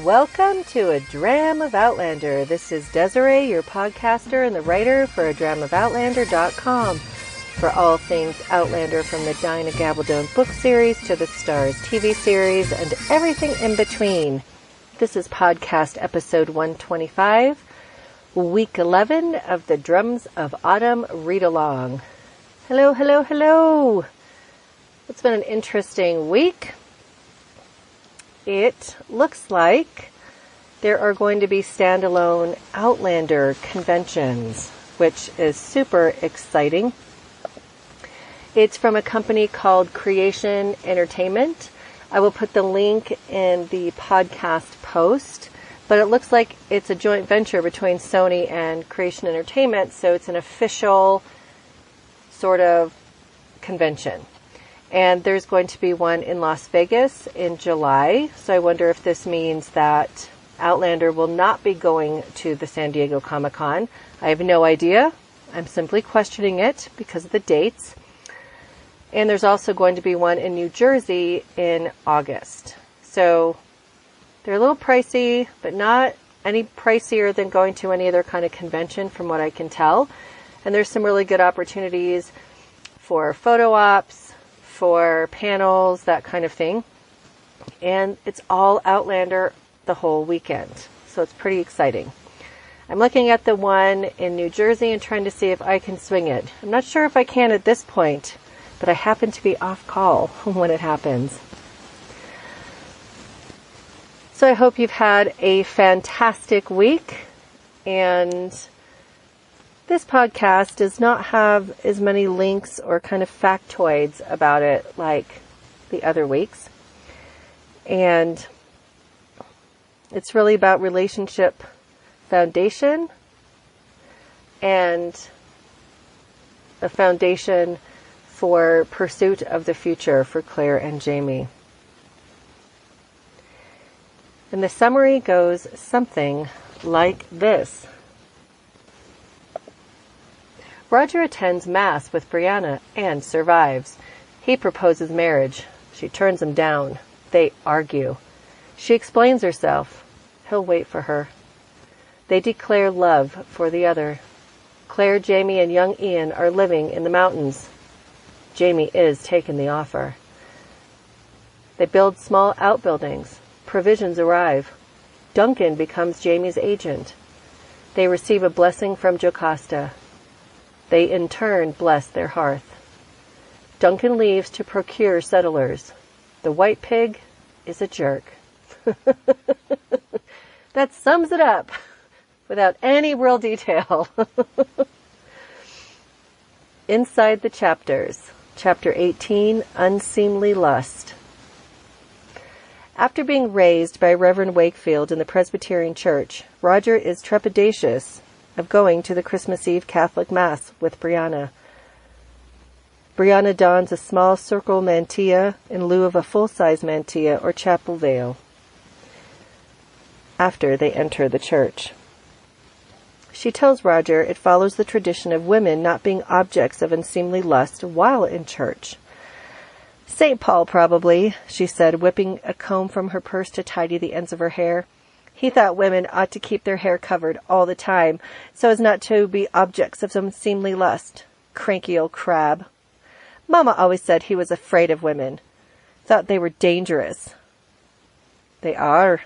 Welcome to A Dram of Outlander. This is Desiree, your podcaster and the writer for ADramOfOutlander.com. For all things Outlander, from the Diana Gabaldon book series to the Starz TV series and everything in between. This is podcast episode 125, week 11 of the Drums of Autumn read-along. Hello, hello, hello. It's been an interesting week. It looks like there are going to be standalone Outlander conventions, which is super exciting. It's from a company called Creation Entertainment. I will put the link in the podcast post, but it looks like it's a joint venture between Sony and Creation Entertainment, so it's an official sort of convention. And there's going to be one in Las Vegas in July. So I wonder if this means that Outlander will not be going to the San Diego Comic-Con. I have no idea. I'm simply questioning it because of the dates. And there's also going to be one in New Jersey in August. So they're a little pricey, but not any pricier than going to any other kind of convention from what I can tell. And there's some really good opportunities for photo ops, for panels, that kind of thing. And it's all Outlander the whole weekend. So it's pretty exciting. I'm looking at the one in New Jersey and trying to see if I can swing it. I'm not sure if I can at this point, but I happen to be off call when it happens. So I hope you've had a fantastic week. And this podcast does not have as many links or kind of factoids about it like the other weeks. And it's really about relationship foundation and a foundation for pursuit of the future for Claire and Jamie. And the summary goes something like this. Roger attends mass with Brianna and survives. He proposes marriage. She turns him down. They argue. She explains herself. He'll wait for her. They declare love for the other. Claire, Jamie, and young Ian are living in the mountains. Jamie is taking the offer. They build small outbuildings. Provisions arrive. Duncan becomes Jamie's agent. They receive a blessing from Jocasta. They in turn bless their hearth. Duncan leaves to procure settlers. The white pig is a jerk. That sums it up without any real detail. Inside the chapters. Chapter 18, Unseemly Lust. After being raised by Reverend Wakefield in the Presbyterian Church, Roger is trepidatious of going to the Christmas Eve Catholic Mass with Brianna. Brianna dons a small circle mantilla in lieu of a full-size mantilla or chapel veil after they enter the church. She tells Roger it follows the tradition of women not being objects of unseemly lust while in church. Saint Paul, probably, she said, whipping a comb from her purse to tidy the ends of her hair. He thought women ought to keep their hair covered all the time, so as not to be objects of unseemly lust. Cranky old crab. Mama always said he was afraid of women. Thought they were dangerous. They are.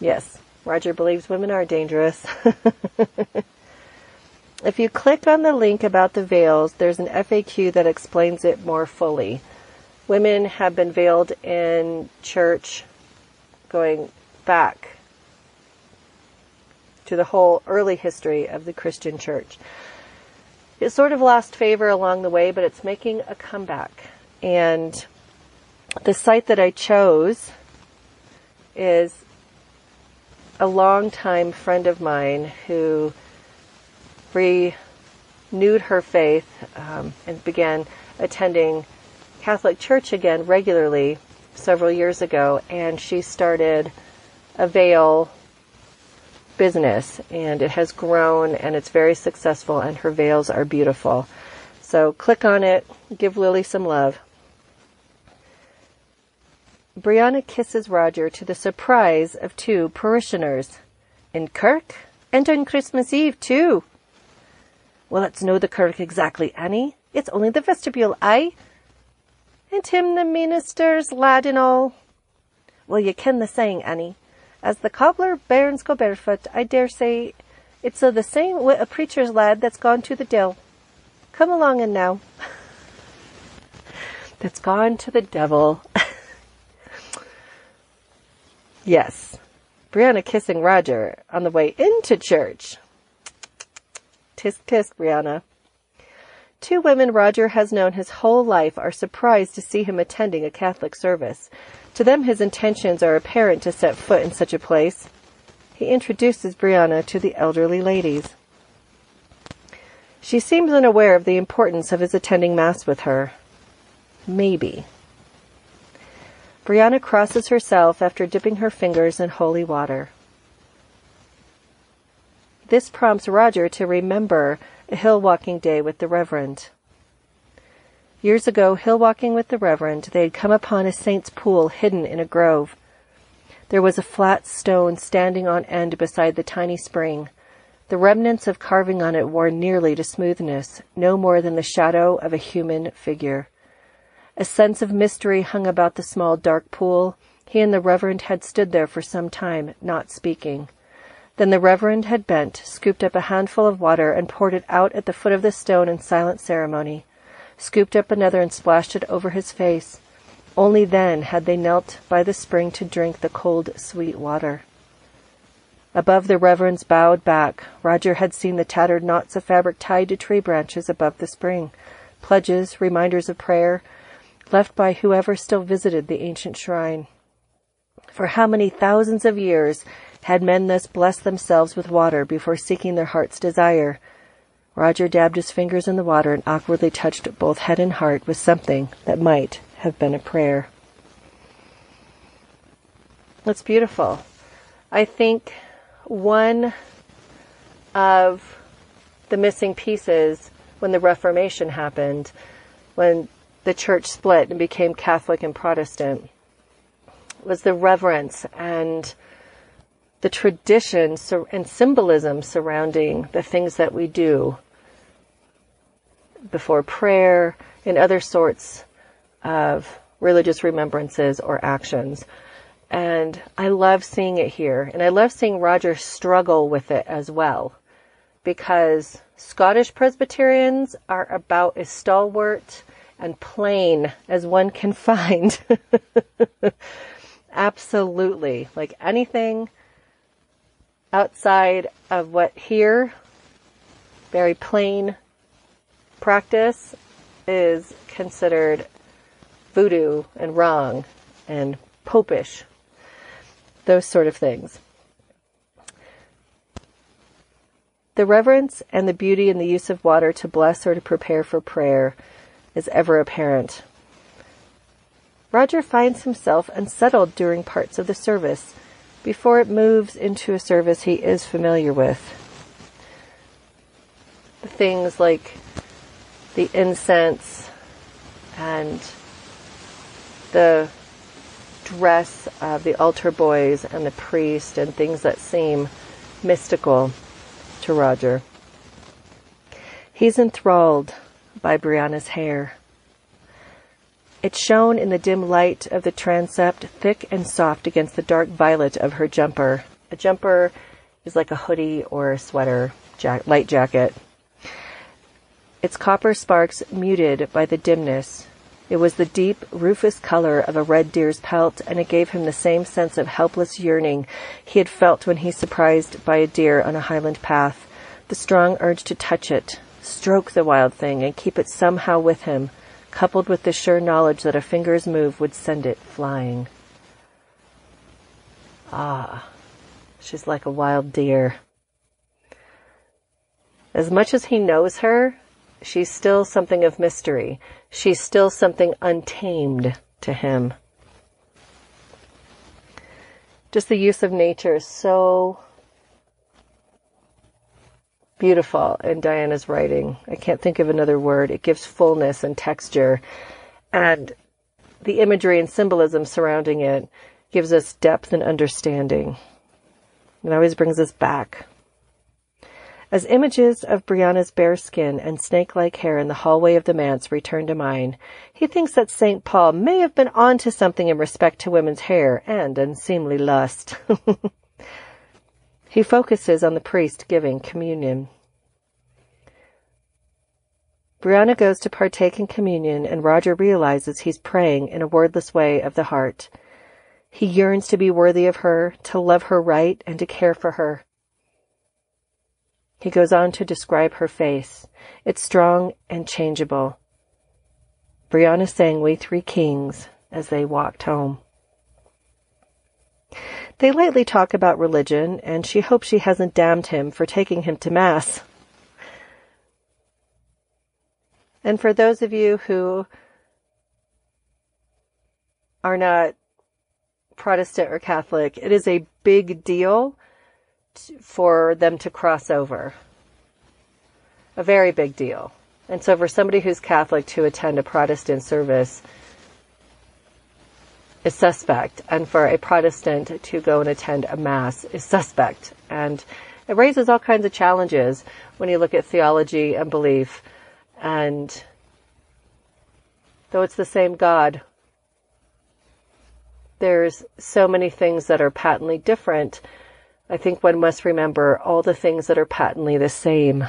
Yes, Roger believes women are dangerous. If you click on the link about the veils, there's an FAQ that explains it more fully. Women have been veiled in church going back to the whole early history of the Christian church. It sort of lost favor along the way, but it's making a comeback. And the site that I chose is a longtime friend of mine who renewed her faith and began attending Catholic church again regularly several years ago, and she started a veil business, and it has grown and it's very successful, and her veils are beautiful. So click on it, give Lily some love. Brianna kisses Roger to the surprise of two parishioners. In Kirk? And on Christmas Eve, too. Well, it's no the Kirk exactly, Annie. It's only the vestibule, aye? And him the minister's lad and all. Well, you ken the saying, Annie. As the cobbler bairns go barefoot, I dare say it's the same wi' a preacher's lad that's gone to the dill. Come along and now. That's gone to the devil. Yes. Brianna kissing Roger on the way into church. Tisk, tisk, Brianna. Two women Roger has known his whole life are surprised to see him attending a Catholic service. To them his intentions are apparent to set foot in such a place. He introduces Brianna to the elderly ladies. She seems unaware of the importance of his attending Mass with her. Maybe. Brianna crosses herself after dipping her fingers in holy water. This prompts Roger to remember a hill-walking day with the Reverend. Years ago, hill-walking with the Reverend, they had come upon a saint's pool hidden in a grove. There was a flat stone standing on end beside the tiny spring. The remnants of carving on it wore nearly to smoothness, no more than the shadow of a human figure. A sense of mystery hung about the small dark pool. He and the Reverend had stood there for some time, not speaking. Then the Reverend had bent, scooped up a handful of water, and poured it out at the foot of the stone in silent ceremony, scooped up another and splashed it over his face. Only then had they knelt by the spring to drink the cold, sweet water. Above the Reverend's bowed back, Roger had seen the tattered knots of fabric tied to tree branches above the spring, pledges, reminders of prayer, left by whoever still visited the ancient shrine. For how many thousands of years had men thus blessed themselves with water before seeking their heart's desire? Roger dabbed his fingers in the water and awkwardly touched both head and heart with something that might have been a prayer. That's beautiful. I think one of the missing pieces when the Reformation happened, when the church split and became Catholic and Protestant, was the reverence and the tradition and symbolism surrounding the things that we do before prayer and other sorts of religious remembrances or actions. And I love seeing it here. And I love seeing Roger struggle with it as well, because Scottish Presbyterians are about as stalwart and plain as one can find. Absolutely. Like anything outside of what here, very plain practice, is considered voodoo and wrong and popish. Those sort of things. The reverence and the beauty in the use of water to bless or to prepare for prayer is ever apparent. Roger finds himself unsettled during parts of the service before it moves into a service he is familiar with. The things like the incense and the dress of the altar boys and the priest, and things that seem mystical to Roger. He's enthralled by Brianna's hair. It shone in the dim light of the transept, thick and soft against the dark violet of her jumper. A jumper is like a hoodie or a sweater, light jacket. Its copper sparks muted by the dimness. It was the deep, rufous color of a red deer's pelt, and it gave him the same sense of helpless yearning he had felt when he was surprised by a deer on a highland path, the strong urge to touch it, stroke the wild thing, and keep it somehow with him, coupled with the sure knowledge that a finger's move would send it flying. Ah, she's like a wild deer. As much as he knows her, she's still something of mystery. She's still something untamed to him. Just the use of nature is so beautiful in Diana's writing. I can't think of another word. It gives fullness and texture. And the imagery and symbolism surrounding it gives us depth and understanding. It always brings us back. As images of Brianna's bare skin and snake-like hair in the hallway of the manse return to mind, he thinks that St. Paul may have been onto something in respect to women's hair and unseemly lust. He focuses on the priest giving communion. Brianna goes to partake in communion, and Roger realizes he's praying in a wordless way of the heart. He yearns to be worthy of her, to love her right, and to care for her. He goes on to describe her face. It's strong and changeable. Brianna sang We Three Kings as they walked home. They lightly talk about religion, and she hopes she hasn't damned him for taking him to Mass. And for those of you who are not Protestant or Catholic, it is a big deal for them to cross over. A very big deal. And so for somebody who's Catholic to attend a Protestant service is suspect, and for a Protestant to go and attend a Mass is suspect. And it raises all kinds of challenges when you look at theology and belief. And though it's the same God, there's so many things that are patently different. I think one must remember all the things that are patently the same,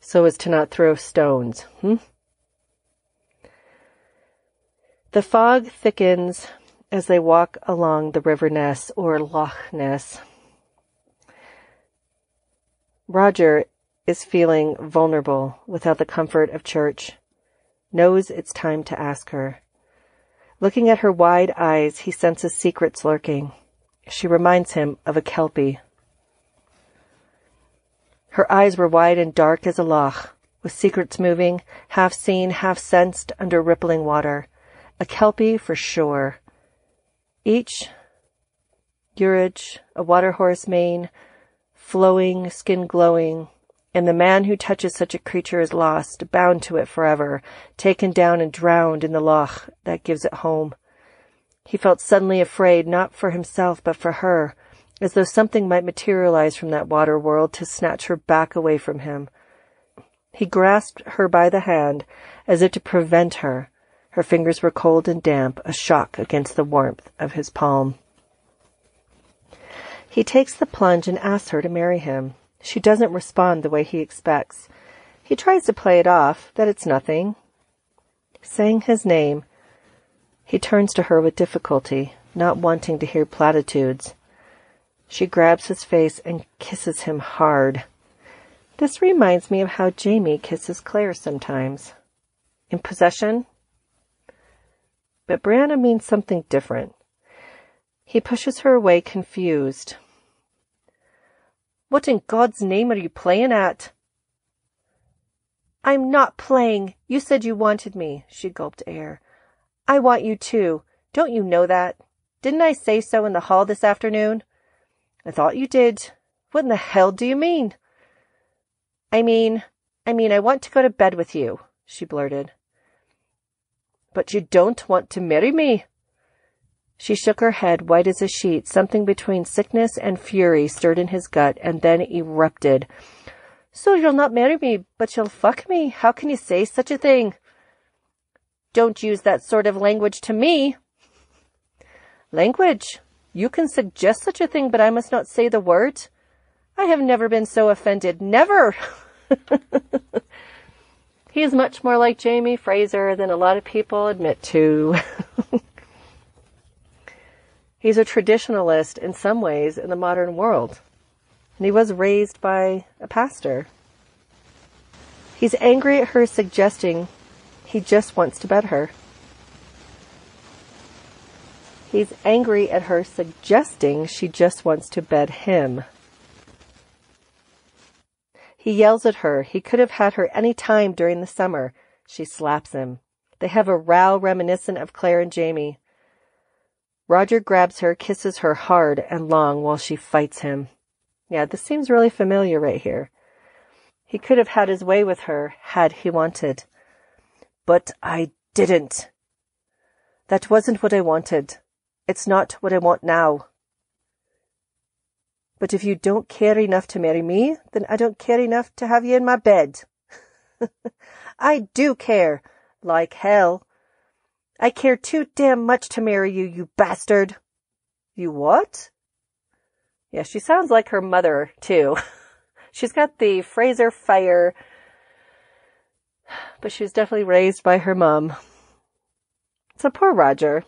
so as to not throw stones. The fog thickens as they walk along the River Ness, or Loch Ness. Roger is feeling vulnerable without the comfort of church, knows it's time to ask her. Looking at her wide eyes, he senses secrets lurking. She reminds him of a Kelpie. Her eyes were wide and dark as a loch, with secrets moving, half seen, half sensed under rippling water. A Kelpie for sure. Each urage, a water horse mane, flowing, skin glowing, and the man who touches such a creature is lost, bound to it forever, taken down and drowned in the loch that gives it home. He felt suddenly afraid, not for himself, but for her, as though something might materialize from that water world to snatch her back away from him. He grasped her by the hand, as if to prevent her. Her fingers were cold and damp, a shock against the warmth of his palm. He takes the plunge and asks her to marry him. She doesn't respond the way he expects. He tries to play it off, that it's nothing. Saying his name, he turns to her with difficulty, not wanting to hear platitudes. She grabs his face and kisses him hard. This reminds me of how Jamie kisses Claire sometimes. In possession? But Brianna means something different. He pushes her away, confused. What in God's name are you playing at? I'm not playing. You said you wanted me, she gulped air. I want you too. Don't you know that? Didn't I say so in the hall this afternoon? I thought you did. What in the hell do you mean? I mean, I want to go to bed with you, she blurted. But you don't want to marry me. She shook her head, white as a sheet. Something between sickness and fury stirred in his gut and then erupted. So you'll not marry me, but you'll fuck me. How can you say such a thing? Don't use that sort of language to me. Language? You can suggest such a thing, but I must not say the word. I have never been so offended. Never! He is much more like Jamie Fraser than a lot of people admit to. He's a traditionalist in some ways in the modern world. And he was raised by a pastor. He's angry at her suggesting he just wants to bed her. He's angry at her suggesting she just wants to bed him. He yells at her. He could have had her any time during the summer. She slaps him. They have a row reminiscent of Claire and Jamie. Roger grabs her, kisses her hard and long while she fights him. Yeah, this seems really familiar right here. He could have had his way with her had he wanted. But I didn't. That wasn't what I wanted. It's not what I want now. But if you don't care enough to marry me, then I don't care enough to have you in my bed. I do care, like hell. I care too damn much to marry you, you bastard. You what? Yeah, she sounds like her mother, too. She's got the Fraser fire, but she was definitely raised by her mom. So poor Roger.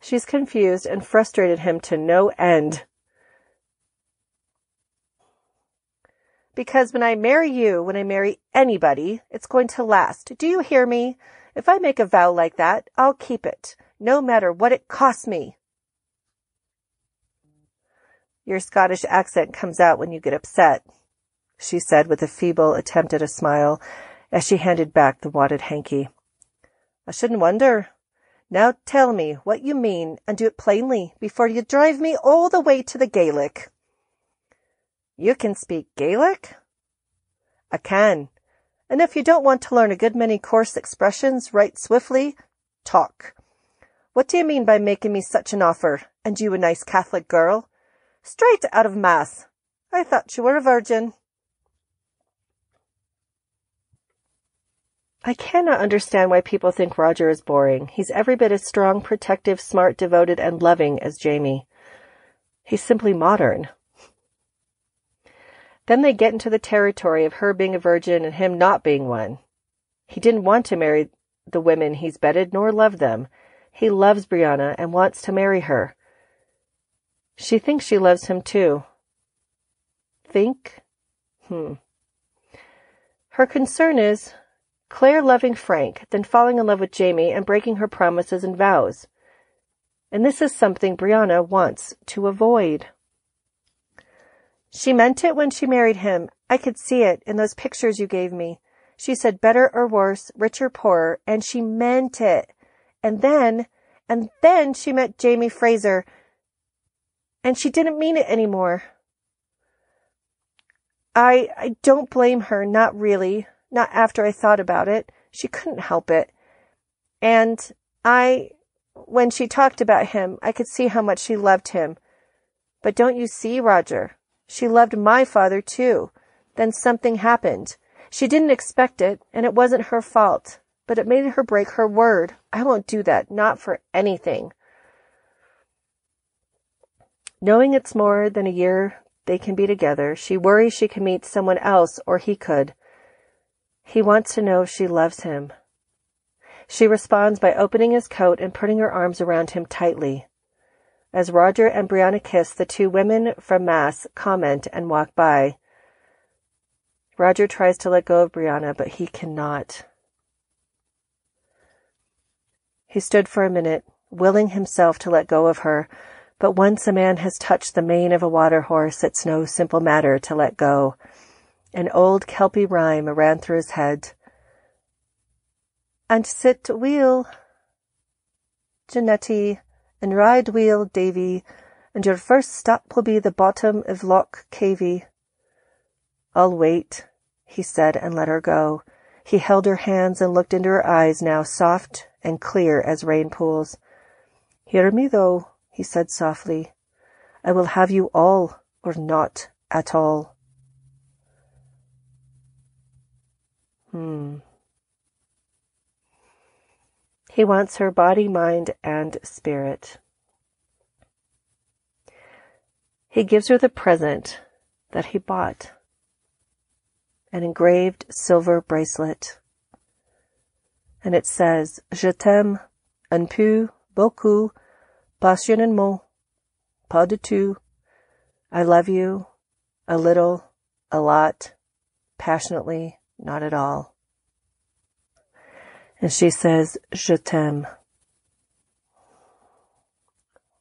She's confused and frustrated him to no end. Because when I marry you, when I marry anybody, it's going to last. Do you hear me? If I make a vow like that, I'll keep it, no matter what it costs me. Your Scottish accent comes out when you get upset, she said with a feeble attempt at a smile as she handed back the wadded hanky. I shouldn't wonder. Now tell me what you mean and do it plainly before you drive me all the way to the Gaelic. You can speak Gaelic? I can. And if you don't want to learn a good many coarse expressions right swiftly, talk. What do you mean by making me such an offer, and you a nice Catholic girl? Straight out of mass. I thought you were a virgin. I cannot understand why people think Roger is boring. He's every bit as strong, protective, smart, devoted, and loving as Jamie. He's simply modern. Then they get into the territory of her being a virgin and him not being one. He didn't want to marry the women he's bedded, nor love them. He loves Brianna and wants to marry her. She thinks she loves him too. Think? Her concern is Claire loving Frank, then falling in love with Jamie and breaking her promises and vows. And this is something Brianna wants to avoid. She meant it when she married him. I could see it in those pictures you gave me. She said better or worse, rich or poorer, and she meant it. And then she met Jamie Fraser, and she didn't mean it anymore. I don't blame her, not really. Not after I thought about it. She couldn't help it. And when she talked about him, I could see how much she loved him. But don't you see, Roger? She loved my father, too. Then something happened. She didn't expect it, and it wasn't her fault. But it made her break her word. I won't do that, not for anything. Knowing it's more than a year they can be together, she worries she can meet someone else, or he could. He wants to know if she loves him. She responds by opening his coat and putting her arms around him tightly. As Roger and Brianna kiss, the two women from Mass comment and walk by. Roger tries to let go of Brianna, but he cannot. He stood for a minute, willing himself to let go of her, but once a man has touched the mane of a water horse, it's no simple matter to let go. An old Kelpie rhyme ran through his head. And sit weel, Janetty, and ride weel, Davy, and your first step will be the bottom of Loch Cavey. I'll wait, he said, and let her go. He held her hands and looked into her eyes, now soft and clear as rain pools. Hear me, though, he said softly. I will have you all, or not at all. He wants her body, mind, and spirit. He gives her the present that he bought, an engraved silver bracelet. And it says, Je t'aime un peu, beaucoup, passionnément, pas du tout. I love you, a little, a lot, passionately. Not at all. And she says, Je t'aime.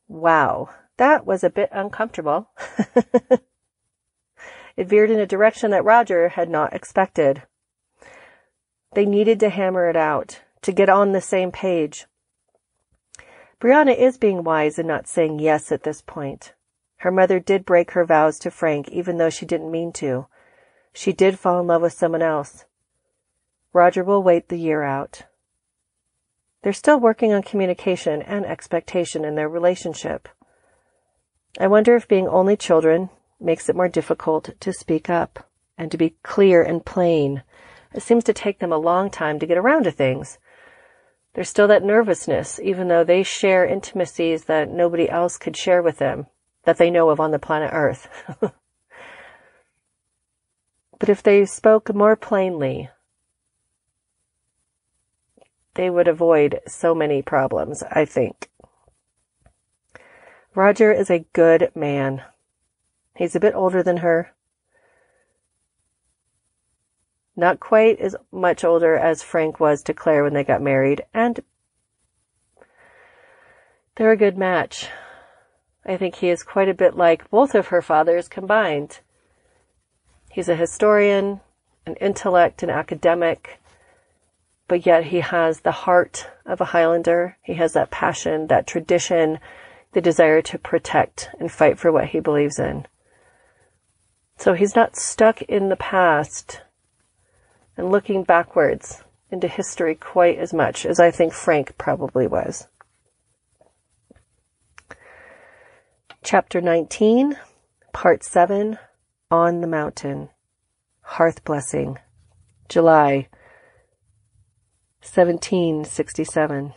Wow, that was a bit uncomfortable. It veered in a direction that Roger had not expected. They needed to hammer it out, to get on the same page. Brianna is being wise and not saying yes at this point. Her mother did break her vows to Frank, even though she didn't mean to. She did fall in love with someone else. Roger will wait the year out. They're still working on communication and expectation in their relationship. I wonder if being only children makes it more difficult to speak up and to be clear and plain. It seems to take them a long time to get around to things. There's still that nervousness, even though they share intimacies that nobody else could share with them, that they know of on the planet Earth. But if they spoke more plainly, they would avoid so many problems, I think. Roger is a good man. He's a bit older than her. Not quite as much older as Frank was to Claire when they got married, and they're a good match. I think he is quite a bit like both of her fathers combined. He's a historian, an intellect, an academic, but yet he has the heart of a Highlander. He has that passion, that tradition, the desire to protect and fight for what he believes in. So he's not stuck in the past and looking backwards into history quite as much as I think Frank probably was. Chapter 19, Part 7, On the Mountain, Hearth Blessing, July 1767.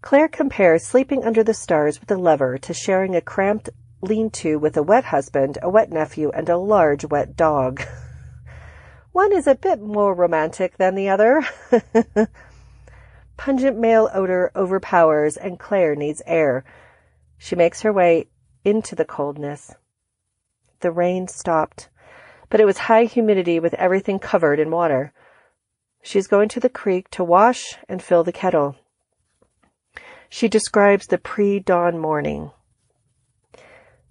Claire compares sleeping under the stars with a lover to sharing a cramped lean-to with a wet husband, a wet nephew, and a large wet dog. One is a bit more romantic than the other. Pungent male odor overpowers, and Claire needs air. She makes her way into the coldness. The rain stopped, but it was high humidity with everything covered in water. She's going to the creek to wash and fill the kettle. She describes the pre-dawn morning.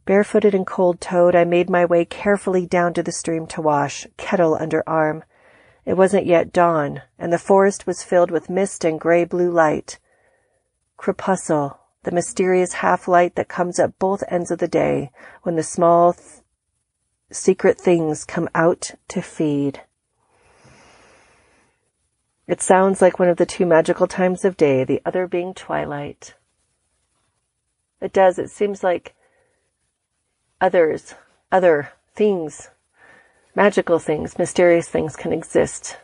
Barefooted and cold-toed, I made my way carefully down to the stream to wash, kettle under arm. It wasn't yet dawn, and the forest was filled with mist and gray-blue light. Crepuscle, the mysterious half-light that comes at both ends of the day, when the small secret things come out to feed. It sounds like one of the two magical times of day, the other being twilight. It does. It seems like other things, magical things, mysterious things can exist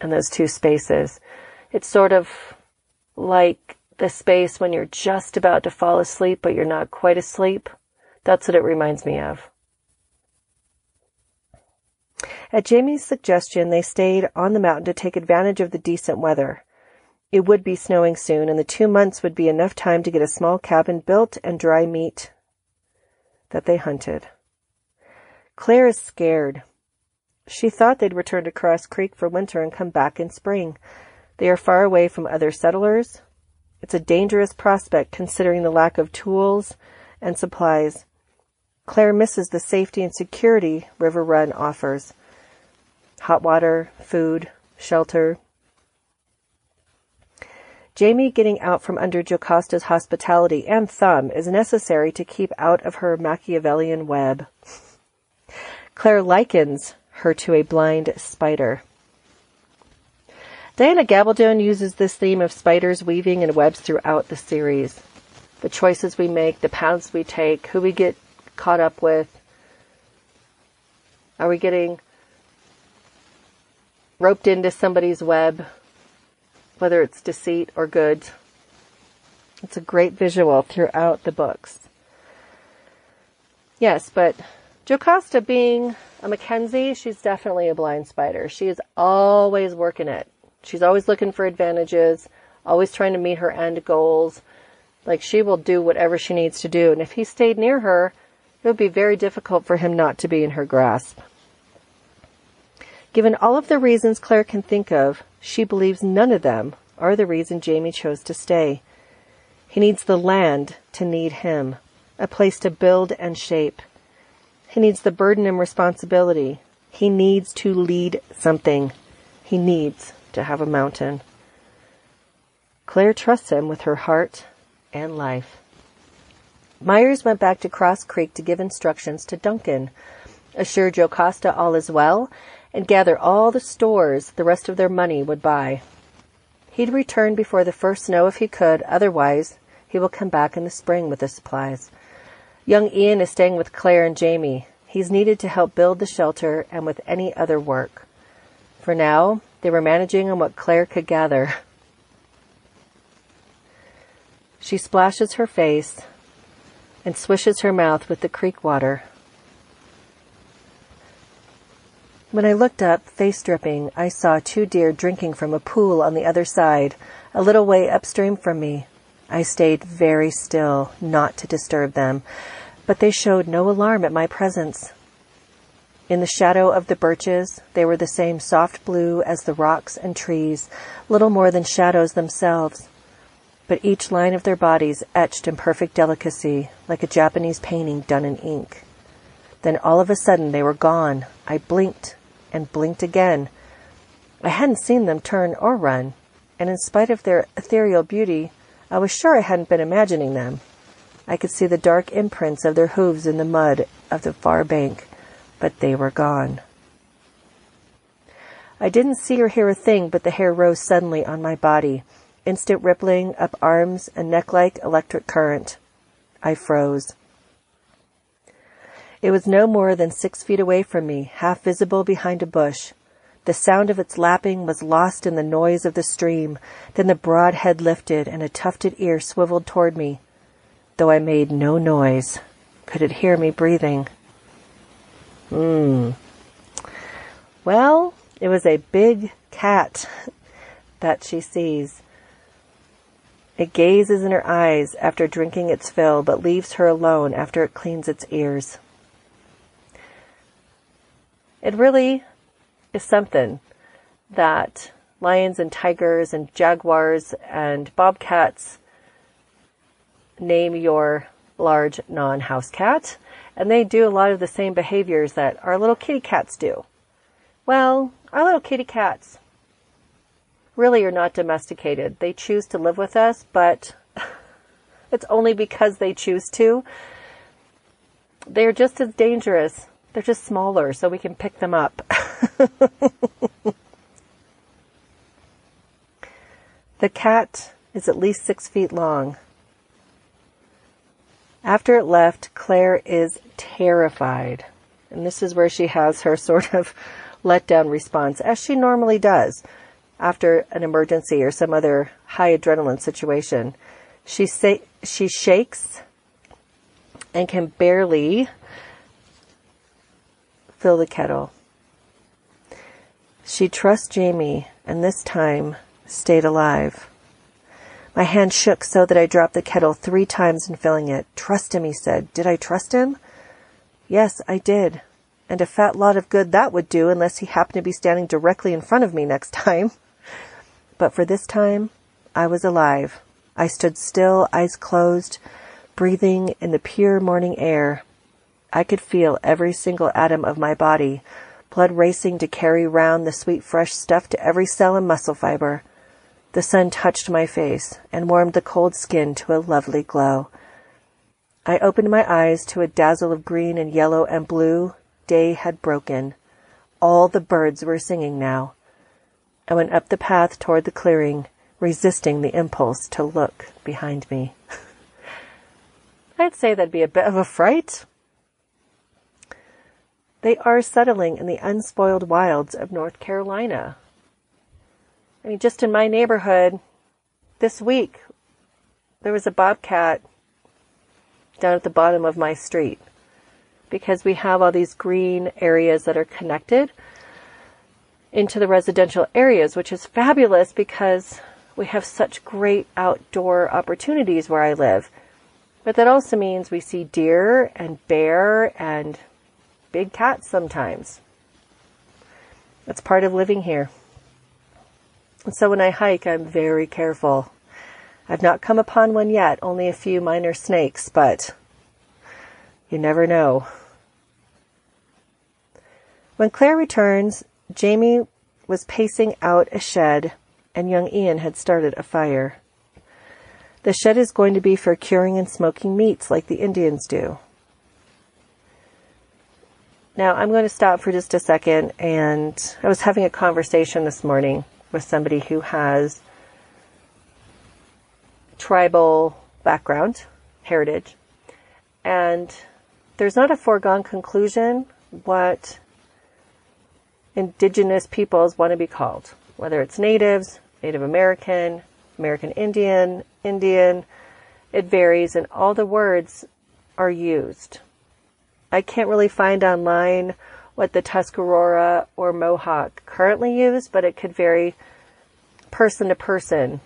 in those two spaces. It's sort of like the space when you're just about to fall asleep, but you're not quite asleep. That's what it reminds me of. At Jamie's suggestion, they stayed on the mountain to take advantage of the decent weather. It would be snowing soon, and the 2 months would be enough time to get a small cabin built and dry meat that they hunted. Claire is scared. She thought they'd return to Cross Creek for winter and come back in spring. They are far away from other settlers. It's a dangerous prospect considering the lack of tools and supplies. Claire misses the safety and security River Run offers. Hot water, food, shelter. Jamie getting out from under Jocasta's hospitality and thumb is necessary to keep out of her Machiavellian web. Claire likens her to a blind spider. Diana Gabaldon uses this theme of spiders weaving in webs throughout the series. The choices we make, the paths we take, who we get caught up with. Are we getting roped into somebody's web, whether it's deceit or good? It's a great visual throughout the books. Yes, but Jocasta being a Mackenzie, she's definitely a blind spider. She is always working it. She's always looking for advantages, always trying to meet her end goals. Like, she will do whatever she needs to do, and if he stayed near her, it would be very difficult for him not to be in her grasp. Given all of the reasons Claire can think of, she believes none of them are the reason Jamie chose to stay. He needs the land to need him, a place to build and shape. He needs the burden and responsibility. He needs to lead something. He needs to have a mountain. Claire trusts him with her heart and life. Myers went back to Cross Creek to give instructions to Duncan, assure Jocasta all is well, and gather all the stores the rest of their money would buy. He'd return before the first snow if he could, otherwise he will come back in the spring with the supplies. Young Ian is staying with Claire and Jamie. He's needed to help build the shelter and with any other work. For now, they were managing on what Claire could gather. She splashes her face and swishes her mouth with the creek water. When I looked up, face dripping, I saw two deer drinking from a pool on the other side, a little way upstream from me. I stayed very still, not to disturb them, but they showed no alarm at my presence. In the shadow of the birches, they were the same soft blue as the rocks and trees, little more than shadows themselves, but each line of their bodies etched in perfect delicacy, like a Japanese painting done in ink. Then all of a sudden they were gone. I blinked and blinked again. I hadn't seen them turn or run, and in spite of their ethereal beauty, I was sure I hadn't been imagining them. I could see the dark imprints of their hooves in the mud of the far bank, but they were gone. I didn't see or hear a thing, but the hair rose suddenly on my body, instant rippling up arms and neck like electric current. I froze. It was no more than 6 feet away from me, half visible behind a bush. The sound of its lapping was lost in the noise of the stream. Then the broad head lifted, and a tufted ear swiveled toward me. Though I made no noise, could it hear me breathing? Well, it was a big cat that she sees. It gazes in her eyes after drinking its fill, but leaves her alone after it cleans its ears. It really is something that lions and tigers and jaguars and bobcats name your large non-house cat, and they do a lot of the same behaviors that our little kitty cats do. Well, our little kitty cats really are not domesticated. They choose to live with us, but it's only because they choose to. They're just as dangerous. They're just smaller, so we can pick them up. The cat is at least 6 feet long. After it left, Claire is terrified. And this is where she has her sort of letdown response, as she normally does after an emergency or some other high adrenaline situation. She shakes and can barely fill the kettle. She trusts Jamie, and this time stayed alive. My hand shook so that I dropped the kettle 3 times in filling it. Trust him, he said. Did I trust him? Yes, I did. And a fat lot of good that would do, unless he happened to be standing directly in front of me next time. But for this time, I was alive. I stood still, eyes closed, breathing in the pure morning air. I could feel every single atom of my body, blood racing to carry round the sweet fresh stuff to every cell and muscle fiber. The sun touched my face and warmed the cold skin to a lovely glow. I opened my eyes to a dazzle of green and yellow and blue. Day had broken. All the birds were singing now. I went up the path toward the clearing, resisting the impulse to look behind me. I'd say that'd be a bit of a fright. They are settling in the unspoiled wilds of North Carolina. I mean, just in my neighborhood this week, there was a bobcat down at the bottom of my street, because we have all these green areas that are connected into the residential areas, which is fabulous because we have such great outdoor opportunities where I live. But that also means we see deer and bear and big cats sometimes. That's part of living here. And so when I hike, I'm very careful. I've not come upon one yet, only a few minor snakes, but you never know. When Claire returns, Jamie was pacing out a shed, and young Ian had started a fire. The shed is going to be for curing and smoking meats like the Indians do. Now, I'm going to stop for just a second, and I was having a conversation this morning with somebody who has tribal background, heritage, and there's not a foregone conclusion what indigenous peoples want to be called, whether it's natives, Native American, American Indian, Indian, it varies, and all the words are used. I can't really find online what the Tuscarora or Mohawk currently use, but it could vary person to person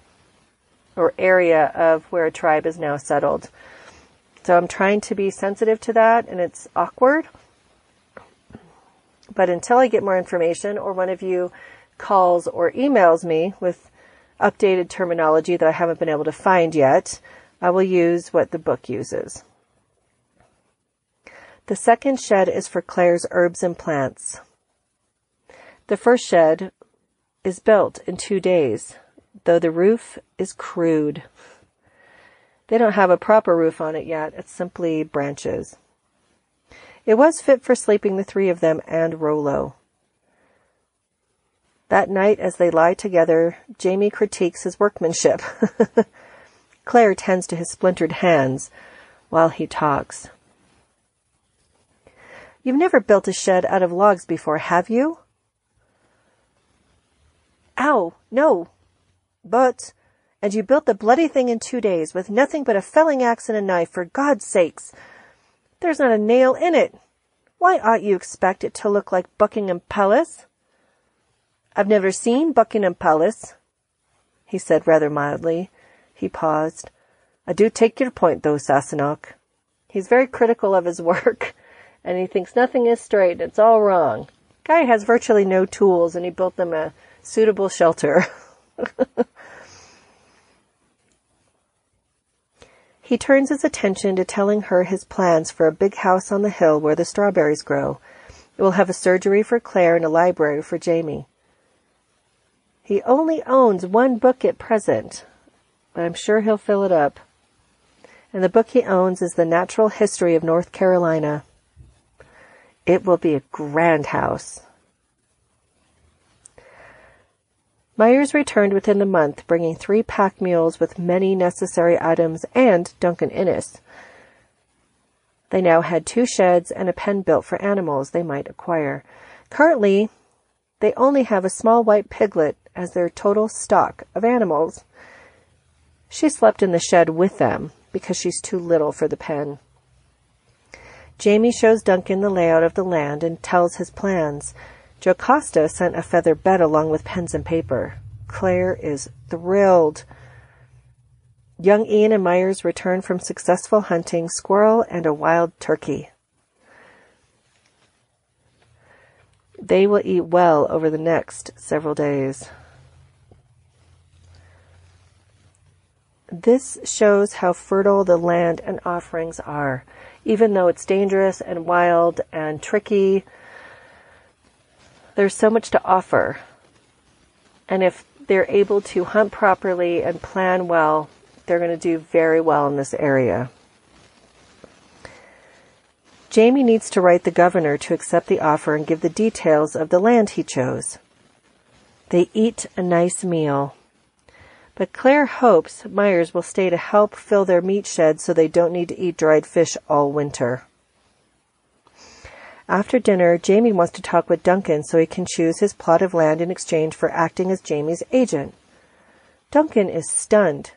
or area of where a tribe is now settled. So I'm trying to be sensitive to that, and it's awkward. But until I get more information or one of you calls or emails me with updated terminology that I haven't been able to find yet, I will use what the book uses. The second shed is for Claire's herbs and plants. The first shed is built in 2 days, though the roof is crude. They don't have a proper roof on it yet. It's simply branches. It was fit for sleeping the three of them and Rollo. That night, as they lie together, Jamie critiques his workmanship. Claire tends to his splintered hands while he talks. You've never built a shed out of logs before, have you? Ow, no. But, and you built the bloody thing in 2 days with nothing but a felling axe and a knife, for God's sakes. There's not a nail in it. Why ought you expect it to look like Buckingham Palace? I've never seen Buckingham Palace, he said rather mildly. He paused. I do take your point, though, Sassenach. He's very critical of his work, and he thinks nothing is straight. It's all wrong. Guy has virtually no tools, and he built them a suitable shelter. He turns his attention to telling her his plans for a big house on the hill where the strawberries grow. It will have a surgery for Claire and a library for Jamie. He only owns one book at present, but I'm sure he'll fill it up. And the book he owns is The Natural History of North Carolina. It will be a grand house. Myers returned within the month, bringing 3 pack mules with many necessary items and Duncan Innes. They now had 2 sheds and a pen built for animals they might acquire. Currently, they only have a small white piglet as their total stock of animals. She slept in the shed with them because she's too little for the pen. Jamie shows Duncan the layout of the land and tells his plans. Jocasta sent a feather bed along with pens and paper. Claire is thrilled. Young Ian and Myers return from successful hunting squirrel and a wild turkey. They will eat well over the next several days. This shows how fertile the land and offerings are. Even though it's dangerous and wild and tricky, there's so much to offer. And if they're able to hunt properly and plan well, they're going to do very well in this area. Jamie needs to write the governor to accept the offer and give the details of the land he chose. They eat a nice meal. But Claire hopes Myers will stay to help fill their meat shed so they don't need to eat dried fish all winter. After dinner, Jamie wants to talk with Duncan so he can choose his plot of land in exchange for acting as Jamie's agent. Duncan is stunned.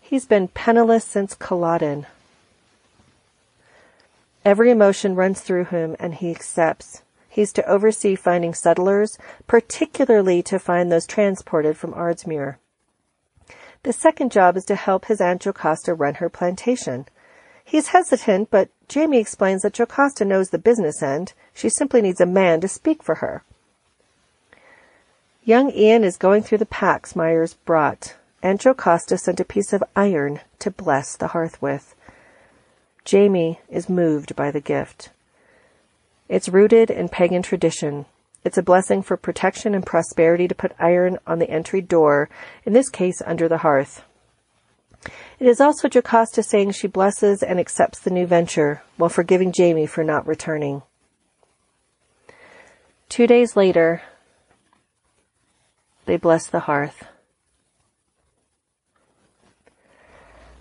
He's been penniless since Culloden. Every emotion runs through him, and he accepts. He's to oversee finding settlers, particularly to find those transported from Ardsmuir. The second job is to help his Aunt Jocasta run her plantation. He's hesitant, but Jamie explains that Jocasta knows the business end. She simply needs a man to speak for her. Young Ian is going through the packs Myers brought, and Jocasta sent a piece of iron to bless the hearth with. Jamie is moved by the gift. It's rooted in pagan tradition. It's a blessing for protection and prosperity to put iron on the entry door, in this case under the hearth. It is also Jocasta saying she blesses and accepts the new venture, while forgiving Jamie for not returning. 2 days later, they bless the hearth.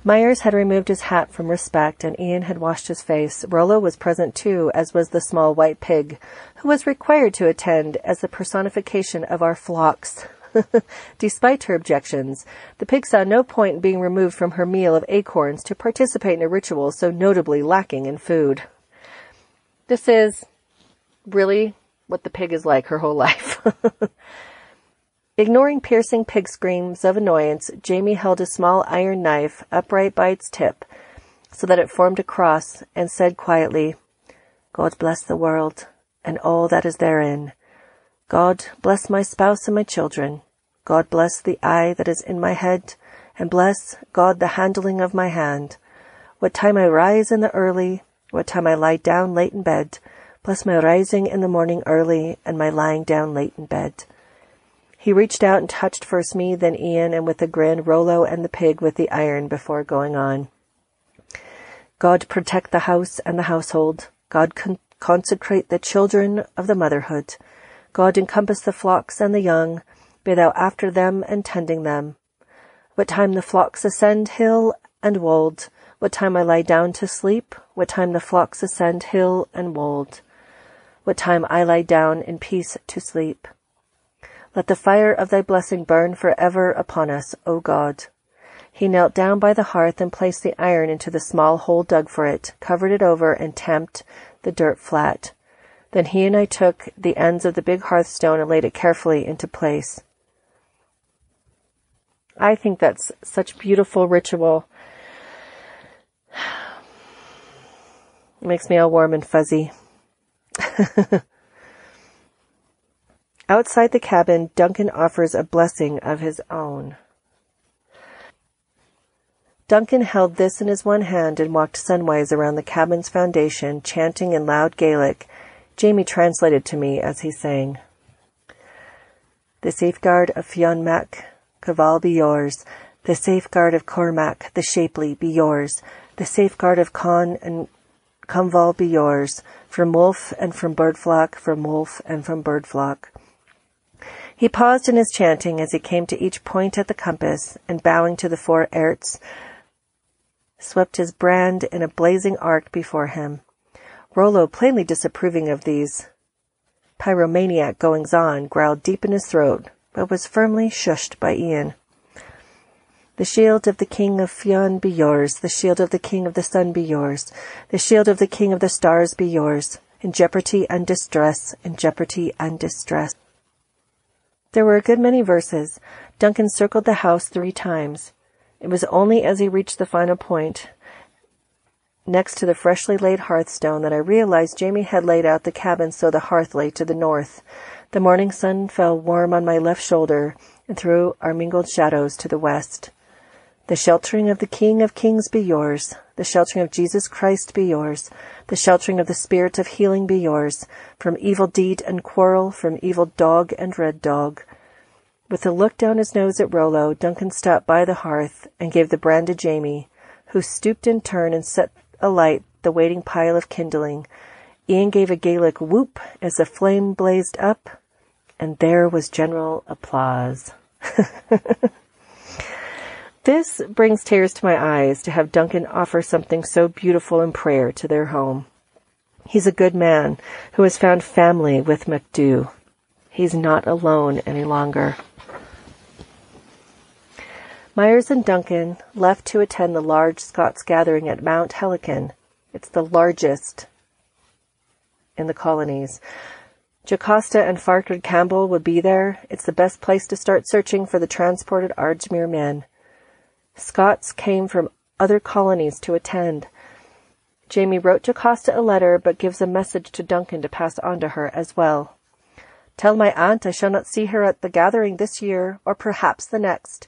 Myers had removed his hat from respect, and Ian had washed his face. Rollo was present too, as was the small white pig, who was required to attend as the personification of our flocks. Despite her objections, the pig saw no point in being removed from her meal of acorns to participate in a ritual so notably lacking in food. This is really what the pig is like her whole life. Ignoring piercing pig screams of annoyance, Jamie held a small iron knife upright by its tip so that it formed a cross, and said quietly, "God bless the world and all that is therein. God bless my spouse and my children. God bless the eye that is in my head, and bless, God, the handling of my hand. What time I rise in the early, what time I lie down late in bed, bless my rising in the morning early, and my lying down late in bed." He reached out and touched first me, then Ian, and with a grin, Rollo and the pig with the iron, before going on. "God protect the house and the household. God consecrate the children of the motherhood. God encompass the flocks and the young, be thou after them and tending them. What time the flocks ascend hill and wold, what time I lie down to sleep, what time the flocks ascend hill and wold, what time I lie down in peace to sleep. Let the fire of thy blessing burn forever upon us, O God." He knelt down by the hearth and placed the iron into the small hole dug for it, covered it over, and tamped the dirt flat. Then he and I took the ends of the big hearthstone and laid it carefully into place. I think that's such beautiful ritual. It makes me all warm and fuzzy. Outside the cabin, Duncan offers a blessing of his own. Duncan held this in his one hand and walked sunwise around the cabin's foundation, chanting in loud Gaelic. Jamie translated to me as he sang, "The safeguard of Fionn Mac Cumhall be yours. The safeguard of Cormac the shapely be yours. The safeguard of Con and Cumhall be yours. From wolf and from bird flock, from wolf and from bird flock." He paused in his chanting as he came to each point at the compass, and bowing to the four airts, swept his brand in a blazing arc before him. Rollo, plainly disapproving of these pyromaniac goings-on, growled deep in his throat, but was firmly shushed by Ian. "The shield of the king of Fionn be yours. The shield of the king of the sun be yours. The shield of the king of the stars be yours. In jeopardy and distress, in jeopardy and distress." There were a good many verses. Duncan circled the house 3 times. It was only as he reached the final point, next to the freshly laid hearthstone, that I realized Jamie had laid out the cabin so the hearth lay to the north. The morning sun fell warm on my left shoulder and threw our mingled shadows to the west. "The sheltering of the King of Kings be yours. The sheltering of Jesus Christ be yours. The sheltering of the Spirit of Healing be yours. From evil deed and quarrel, from evil dog and red dog." With a look down his nose at Rollo, Duncan stopped by the hearth and gave the brand to Jamie, who stooped in turn and set alight the waiting pile of kindling. Ian gave a Gaelic whoop as the flame blazed up, and there was general applause. This brings tears to my eyes to have Duncan offer something so beautiful in prayer to their home. He's a good man who has found family with McDoo. He's not alone any longer. Myers and Duncan left to attend the large Scots gathering at Mount Helicon. It's the largest in the colonies. Jocasta and Farquhar Campbell would be there. It's the best place to start searching for the transported Ardsmuir men. Scots came from other colonies to attend. Jamie wrote Jocasta a letter, but gives a message to Duncan to pass on to her as well. "Tell my aunt I shall not see her at the gathering this year, or perhaps the next.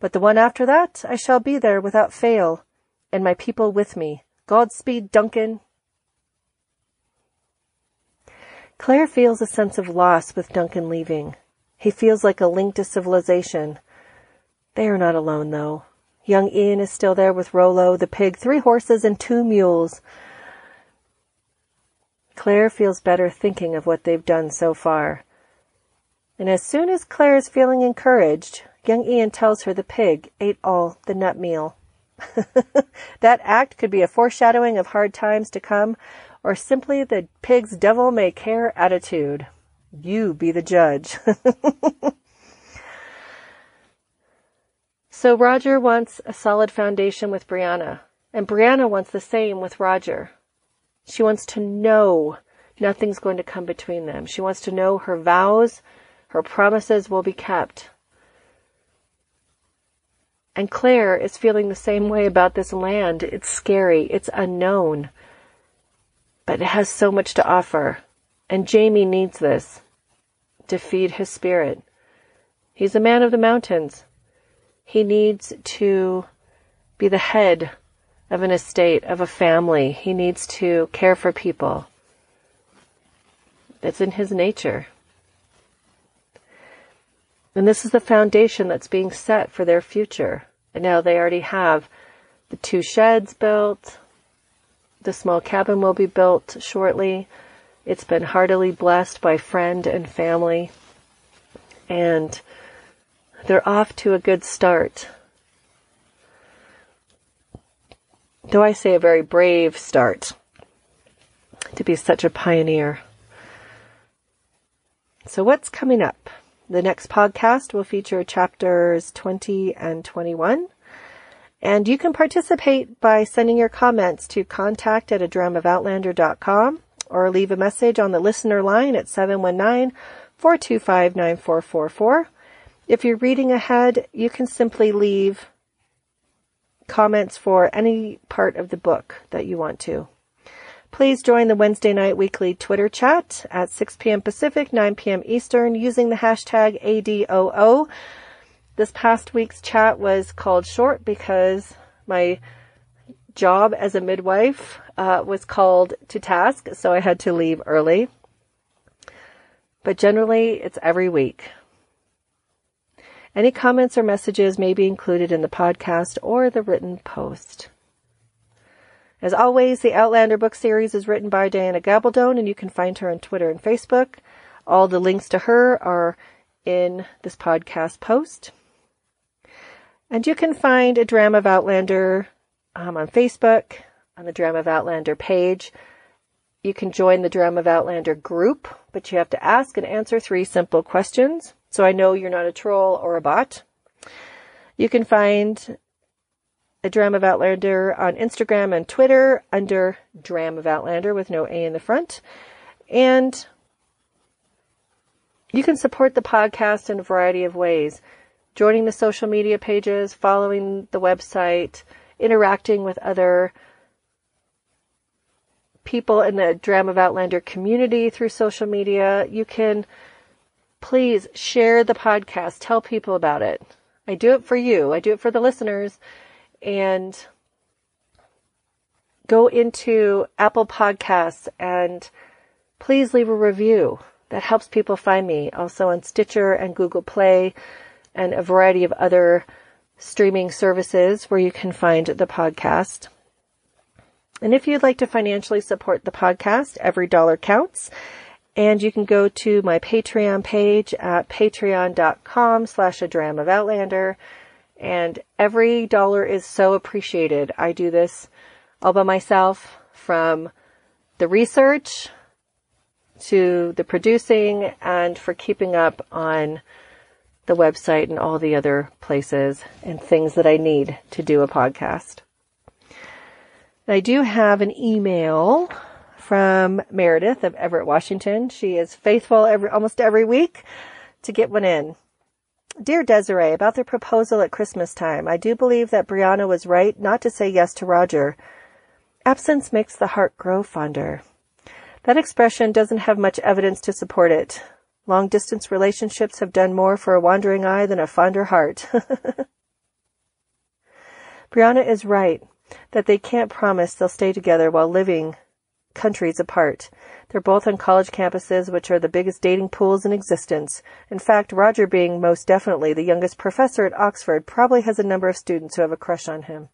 But the one after that, I shall be there without fail, and my people with me. Godspeed, Duncan." Claire feels a sense of loss with Duncan leaving. He feels like a link to civilization. They are not alone, though. Young Ian is still there with Rollo, the pig, 3 horses, and 2 mules. Claire feels better thinking of what they've done so far. And as soon as Claire is feeling encouraged, Young Ian tells her the pig ate all the nut meal. That act could be a foreshadowing of hard times to come, or simply the pig's devil-may-care attitude. You be the judge. So Roger wants a solid foundation with Brianna, and Brianna wants the same with Roger. She wants to know nothing's going to come between them. She wants to know her vows, her promises will be kept. And Claire is feeling the same way about this land. It's scary, it's unknown, but it has so much to offer. And Jamie needs this to feed his spirit. He's a man of the mountains. He needs to be the head of an estate, of a family. He needs to care for people. It's in his nature. And this is the foundation that's being set for their future. And now they already have the 2 sheds built. The small cabin will be built shortly. It's been heartily blessed by friend and family. And they're off to a good start. Though I say a very brave start to be such a pioneer. So what's coming up? The next podcast will feature chapters 20 and 21. And you can participate by sending your comments to contact@adrumofoutlander.com or leave a message on the listener line at 719-425-9444. If you're reading ahead, you can simply leave comments for any part of the book that you want to. Please join the Wednesday night weekly Twitter chat at 6 p.m. Pacific, 9 p.m. Eastern using the hashtag ADOO. This past week's chat was called short because my job as a midwife was called to task, so I had to leave early. But generally, it's every week. Any comments or messages may be included in the podcast or the written post. As always, the Outlander book series is written by Diana Gabaldon, and you can find her on Twitter and Facebook. All the links to her are in this podcast post. And you can find A Dram of Outlander on Facebook, on the Dram of Outlander page. You can join the Dram of Outlander group, but you have to ask and answer 3 simple questions. So I know you're not a troll or a bot. You can find A Dram of Outlander on Instagram and Twitter under Dram of Outlander with no A in the front. And you can support the podcast in a variety of ways. Joining the social media pages, following the website, interacting with other people in the Dram of Outlander community through social media. You can... Please share the podcast. Tell people about it. I do it for you. I do it for the listeners. And go into Apple Podcasts and please leave a review. That helps people find me. Also on Stitcher and Google Play and a variety of other streaming services where you can find the podcast. And if you'd like to financially support the podcast, every dollar counts. And you can go to my Patreon page at patreon.com/adramofoutlander. And every dollar is so appreciated. I do this all by myself, from the research to the producing and for keeping up on the website and all the other places and things that I need to do a podcast. I do have an email from Meredith of Everett, Washington. She is faithful almost every week to get one in. Dear Desiree, about the proposal at Christmas time, I do believe that Brianna was right not to say yes to Roger. Absence makes the heart grow fonder. That expression doesn't have much evidence to support it. Long-distance relationships have done more for a wandering eye than a fonder heart. Brianna is right that they can't promise they'll stay together while living countries apart. They're both on college campuses, which are the biggest dating pools in existence. In fact, Roger, being most definitely the youngest professor at Oxford, probably has a number of students who have a crush on him.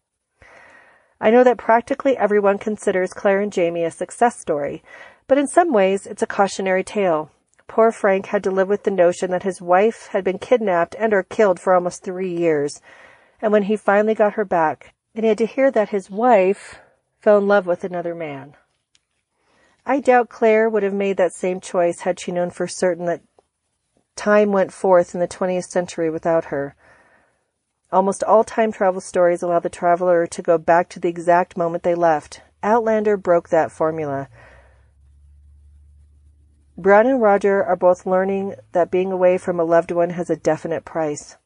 I know that practically everyone considers Claire and Jamie a success story, but in some ways it's a cautionary tale. Poor Frank had to live with the notion that his wife had been kidnapped and/or killed for almost 3 years, and when he finally got her back, and had to hear that his wife fell in love with another man. I doubt Claire would have made that same choice had she known for certain that time went forth in the 20th century without her. Almost all time travel stories allow the traveler to go back to the exact moment they left. Outlander broke that formula. Brianna and Roger are both learning that being away from a loved one has a definite price.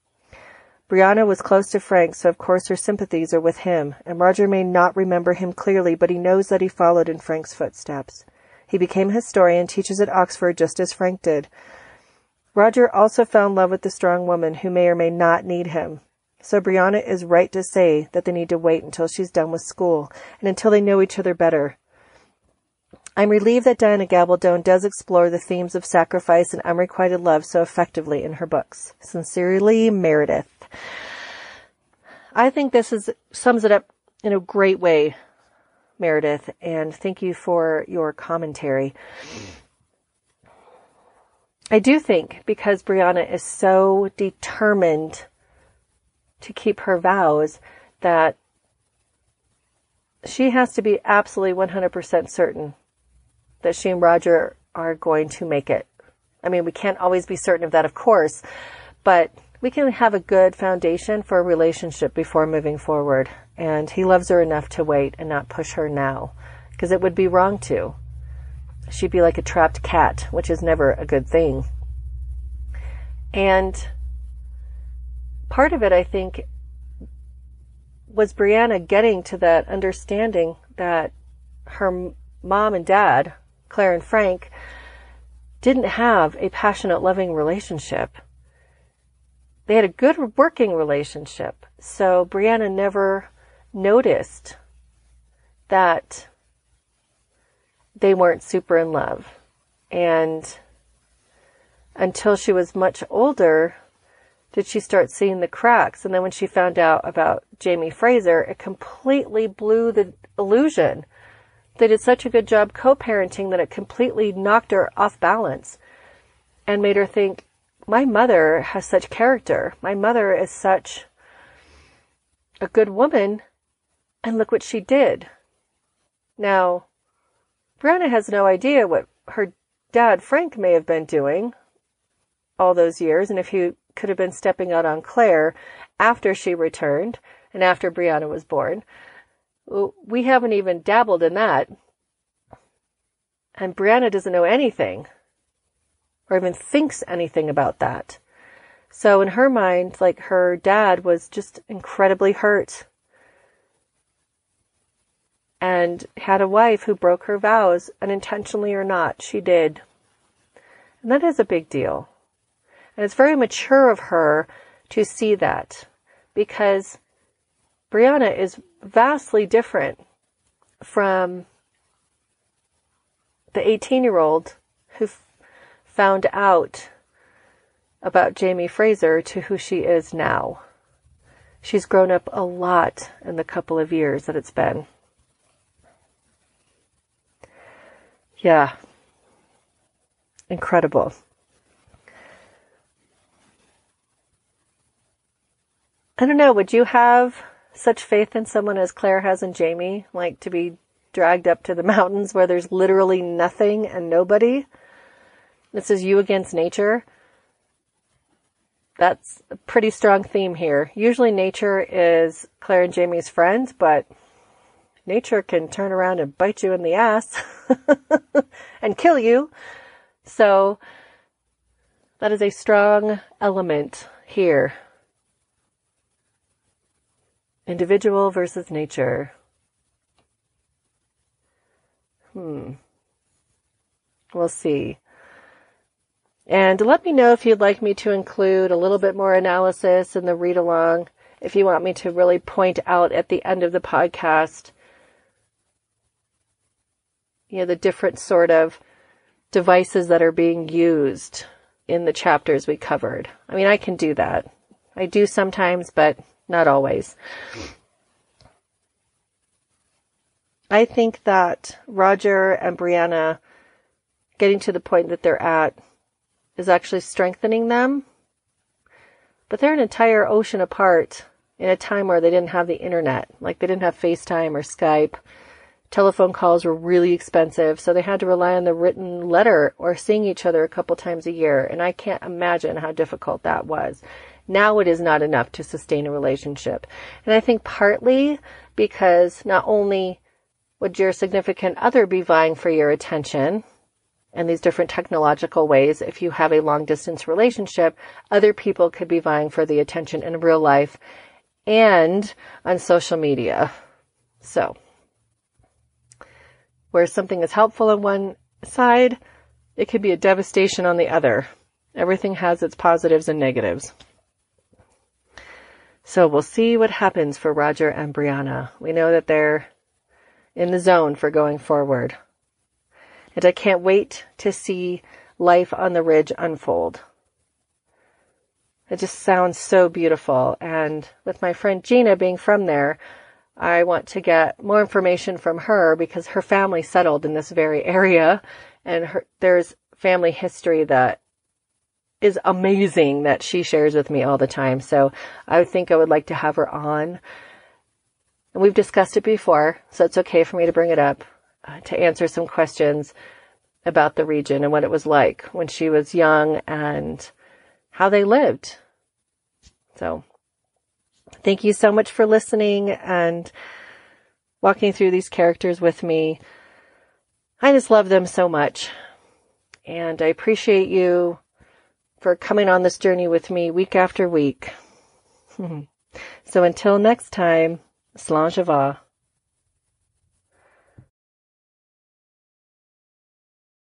Brianna was close to Frank, so of course her sympathies are with him, and Roger may not remember him clearly, but he knows that he followed in Frank's footsteps. He became a historian, teaches at Oxford just as Frank did. Roger also fell in love with the strong woman who may or may not need him. So Brianna is right to say that they need to wait until she's done with school, and until they know each other better. I'm relieved that Diana Gabaldon does explore the themes of sacrifice and unrequited love so effectively in her books. Sincerely, Meredith. I think this sums it up in a great way, Meredith, and thank you for your commentary. I do think, because Brianna is so determined to keep her vows, that she has to be absolutely 100% certain that she and Roger are going to make it. I mean, we can't always be certain of that, of course, but we can have a good foundation for a relationship before moving forward. And he loves her enough to wait and not push her now, because it would be wrong to. She'd be like a trapped cat, which is never a good thing. And part of it, I think, was Brianna getting to that understanding that her mom and dad, Claire and Frank, didn't have a passionate, loving relationship. They had a good working relationship. So Brianna never noticed that they weren't super in love. And until she was much older did she start seeing the cracks. And then when she found out about Jamie Fraser, it completely blew the illusion. They did such a good job co-parenting that it completely knocked her off balance and made her think, my mother has such character. My mother is such a good woman, and look what she did. Now, Brianna has no idea what her dad, Frank, may have been doing all those years, and if he could have been stepping out on Claire after she returned and after Brianna was born. We haven't even dabbled in that. And Brianna doesn't know anything or even thinks anything about that. So in her mind, like, her dad was just incredibly hurt and had a wife who broke her vows, unintentionally or not, she did. And that is a big deal. And it's very mature of her to see that, because Brianna is vastly different from the 18-year-old who found out about Jamie Fraser to who she is now. She's grown up a lot in the couple of years that it's been. Yeah. Incredible. I don't know, would you have such faith in someone as Claire has in Jamie, like to be dragged up to the mountains where there's literally nothing and nobody? This is you against nature. That's a pretty strong theme here. Usually nature is Claire and Jamie's friends, but nature can turn around and bite you in the ass and kill you. So that is a strong element here. Individual versus nature. We'll see. And let me know if you'd like me to include a little bit more analysis in the read-along, if you want me to really point out at the end of the podcast, you know, the different sort of devices that are being used in the chapters we covered. I mean, I can do that. I do sometimes, but not always. I think that Roger and Brianna getting to the point that they're at is actually strengthening them. But they're an entire ocean apart in a time where they didn't have the internet. Like, they didn't have FaceTime or Skype. Telephone calls were really expensive, so they had to rely on the written letter or seeing each other a couple times a year, and I can't imagine how difficult that was. Now it is not enough to sustain a relationship. And I think partly because not only would your significant other be vying for your attention in these different technological ways, if you have a long-distance relationship, other people could be vying for the attention in real life and on social media. So, where something is helpful on one side, it could be a devastation on the other. Everything has its positives and negatives. So we'll see what happens for Roger and Brianna. We know that they're in the zone for going forward. And I can't wait to see life on the ridge unfold. It just sounds so beautiful. And with my friend Gina being from there, I want to get more information from her because her family settled in this very area. And there's family history that is amazing that she shares with me all the time. So I think I would like to have her on. And we've discussed it before, so it's okay for me to bring it up to answer some questions about the region and what it was like when she was young and how they lived. So thank you so much for listening and walking through these characters with me. I just love them so much. And I appreciate you for coming on this journey with me week after week. So until next time, slán je vais.